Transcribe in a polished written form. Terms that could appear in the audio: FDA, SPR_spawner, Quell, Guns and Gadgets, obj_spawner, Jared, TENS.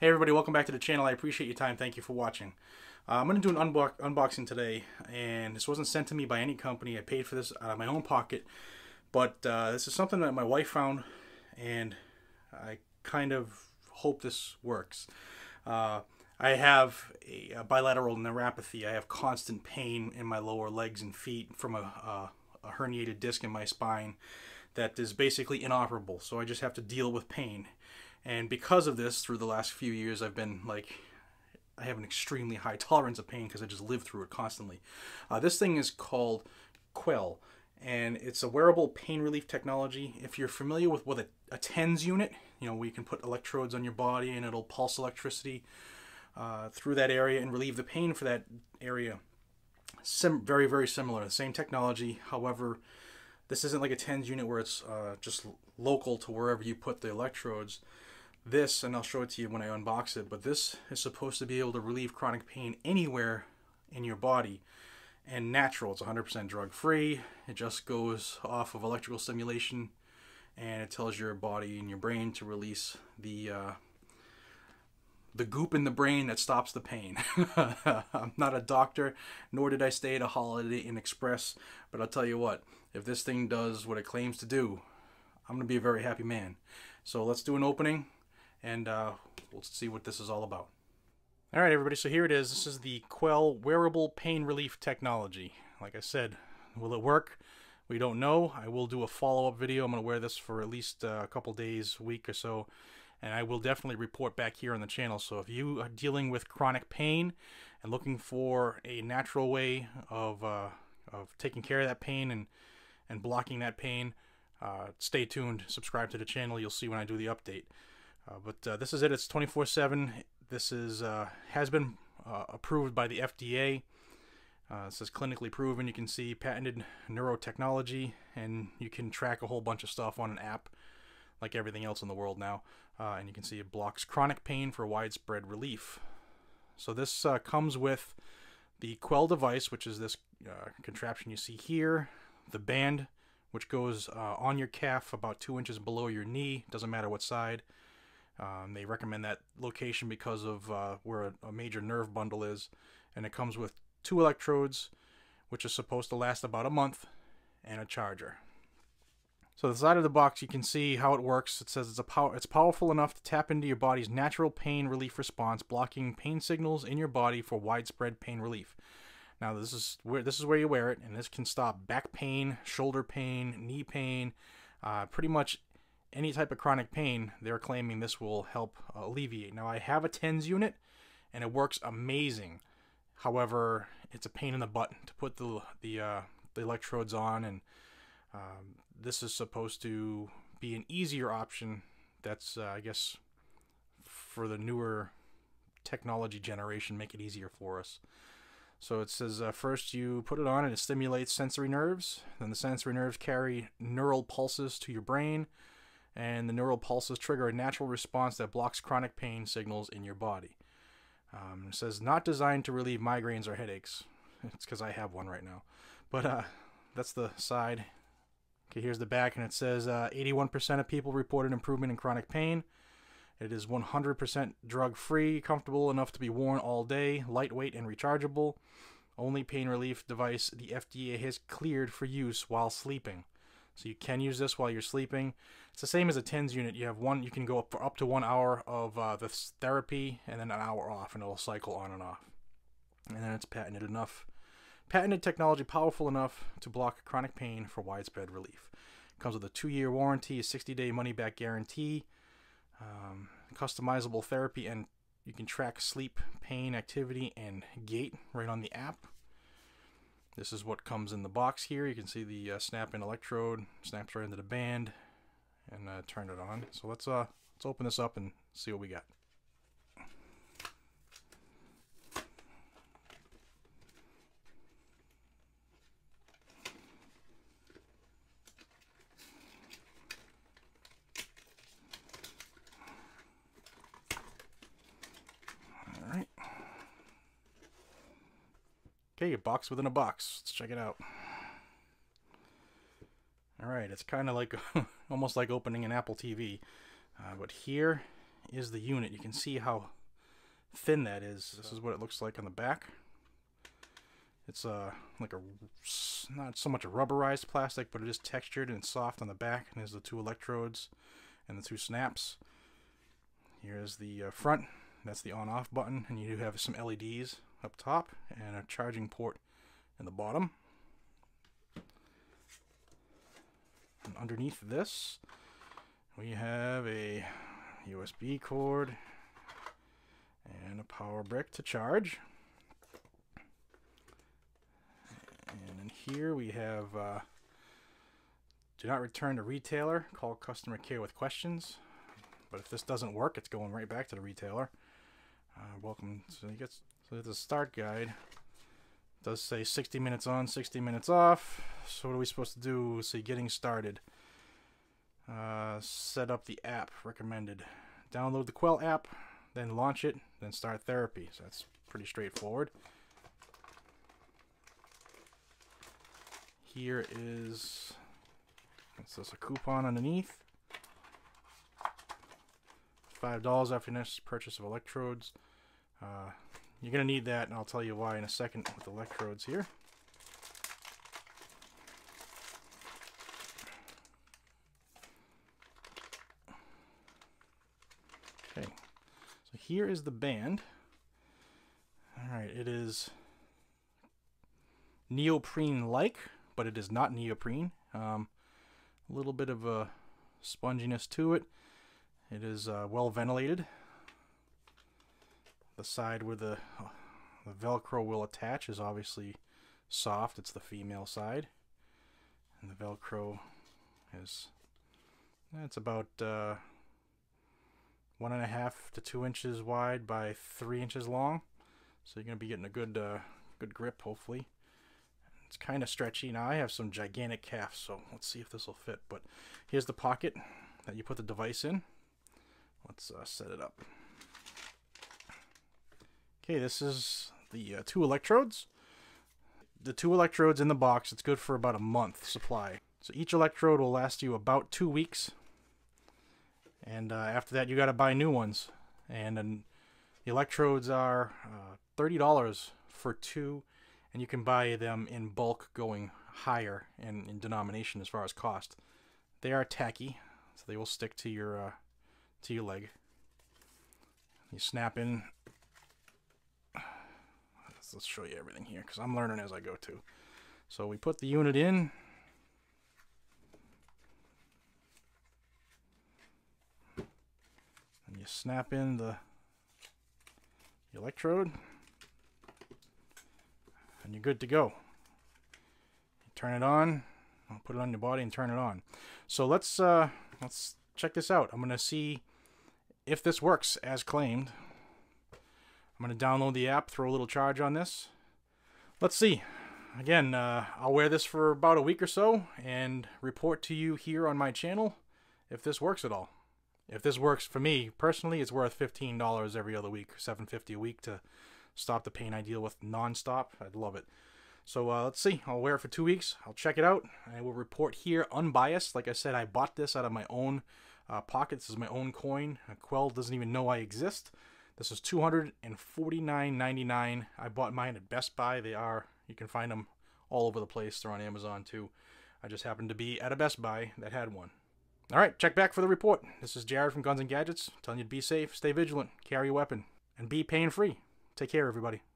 Hey everybody, welcome back to the channel. I appreciate your time. Thank you for watching. I'm going to do an unboxing today, and this wasn't sent to me by any company. I paid for this out of my own pocket, but this is something that my wife found, and I kind of hope this works. I have a bilateral neuropathy. I have constant pain in my lower legs and feet from a herniated disc in my spine that is basically inoperable, so I just have to deal with pain. And because of this, through the last few years, I've been like, I have an extremely high tolerance of pain because I just live through it constantly. This thing is called Quell, and it's a wearable pain relief technology. If you're familiar with what a TENS unit, you know, where you can put electrodes on your body and it'll pulse electricity through that area and relieve the pain for that area. Very, very similar, the same technology. However, this isn't like a TENS unit where it's just local to wherever you put the electrodes. This, and I'll show it to you when I unbox it, but this is supposed to be able to relieve chronic pain anywhere in your body, and natural. It's 100% drug-free. It just goes off of electrical stimulation, and it tells your body and your brain to release the goop in the brain that stops the pain. I'm not a doctor, nor did I stay at a Holiday Inn Express, but I'll tell you what, if this thing does what it claims to do, I'm going to be a very happy man. So let's do an opening, and we'll see what this is all about. All right, everybody, so here it is. This is the Quell wearable pain relief technology. Like I said, will it work? We don't know. I will do a follow-up video. I'm going to wear this for at least a couple days, week or so, and I will definitely report back here on the channel. So if you are dealing with chronic pain and looking for a natural way of taking care of that pain and blocking that pain, stay tuned, subscribe to the channel. You'll see when I do the update. But this is it. It's 24/7. This is has been approved by the FDA. It says clinically proven. You can see patented neurotechnology, and you can track a whole bunch of stuff on an app, like everything else in the world now. And you can see it blocks chronic pain for widespread relief. So this comes with the Quell device, which is this contraption you see here, the band, which goes on your calf about 2 inches below your knee, doesn't matter what side. They recommend that location because of where a major nerve bundle is. And it comes with two electrodes, which is supposed to last about a month, and a charger. So the side of the box, you can see how it works. It says it's powerful enough to tap into your body's natural pain relief response, blocking pain signals in your body for widespread pain relief. Now this is where you wear it, and this can stop back pain, shoulder pain, knee pain, pretty much any type of chronic pain. They're claiming this will help alleviate. Now I have a TENS unit, and it works amazing. However, it's a pain in the butt to put the electrodes on, and this is supposed to be an easier option that's, I guess, for the newer technology generation, make it easier for us. So it says first you put it on and it stimulates sensory nerves. Then the sensory nerves carry neural pulses to your brain, and the neural pulses trigger a natural response that blocks chronic pain signals in your body. It says not designed to relieve migraines or headaches. It's because I have one right now. But that's the side. Okay, here's the back, and it says 81% of people reported improvement in chronic pain. It is 100% drug-free, comfortable enough to be worn all day, lightweight and rechargeable. Only pain relief device the FDA has cleared for use while sleeping. So you can use this while you're sleeping. It's the same as a TENS unit. You have one. You can go up for up to 1 hour of this therapy, and then an hour off, and it'll cycle on and off. And then it's patented enough. Patented technology powerful enough to block chronic pain for widespread relief. It comes with a 2-year warranty, a 60-day money-back guarantee, customizable therapy, and you can track sleep, pain, activity, and gait right on the app. This is what comes in the box here. You can see the snap-in electrode, snaps right into the band, and turn it on. So let's open this up and see what we got. Okay, a box within a box. Let's check it out. All right, it's kind of like almost like opening an Apple TV, but here is the unit. You can see how thin that is. This is what it looks like on the back. It's like a, not so much a rubberized plastic, but it is textured and soft on the back, and has the two electrodes and the two snaps. Here's the front. That's the on-off button, and you do have some LEDs up top and a charging port in the bottom. And underneath this, we have a USB cord and a power brick to charge. And in here we have do not return to retailer, call customer care with questions. But if this doesn't work, it's going right back to the retailer. Welcome. So the start guide does say 60 minutes on, 60 minutes off. So what are we supposed to do? Say getting started. Set up the app recommended. Download the Quell app, then launch it, then start therapy. So that's pretty straightforward. Here is, it's just a coupon underneath. $5 after your next purchase of electrodes. You're going to need that, and I'll tell you why in a second with electrodes here. Okay, so here is the band. Alright, it is neoprene-like, but it is not neoprene. A little bit of a sponginess to it. It is well ventilated. The side where the Velcro will attach is obviously soft. It's the female side. And the Velcro is, it's about 1.5 to 2 inches wide by 3 inches long. So you're going to be getting a good, good grip, hopefully. It's kind of stretchy. Now I have some gigantic calves, so let's see if this will fit. But here's the pocket that you put the device in. Let's set it up. Okay, this is the two electrodes. The two electrodes in the box, it's good for about a month supply. So each electrode will last you about 2 weeks. And after that, you got to buy new ones. And then the electrodes are $30 for two. And you can buy them in bulk going higher in denomination as far as cost. They are tacky, so they will stick to your leg. You snap in. Let's show you everything here because I'm learning as I go too. So we put the unit in. And you snap in the electrode. And you're good to go. You turn it on. I'll put it on your body and turn it on. So let's check this out. I'm going to see if this works as claimed. I'm going to download the app, throw a little charge on this. Let's see. Again, I'll wear this for about a week or so and report to you here on my channel if this works at all. If this works for me personally, it's worth $15 every other week, $7.50 a week to stop the pain I deal with nonstop. I'd love it. So let's see. I'll wear it for 2 weeks. I'll check it out. I will report here unbiased. Like I said, I bought this out of my own pockets. This is my own coin. Quell doesn't even know I exist. This is $249.99. I bought mine at Best Buy. They are, you can find them all over the place. They're on Amazon too. I just happened to be at a Best Buy that had one. All right, check back for the report. This is Jared from Guns and Gadgets, telling you to be safe, stay vigilant, carry a weapon, and be pain-free. Take care, everybody.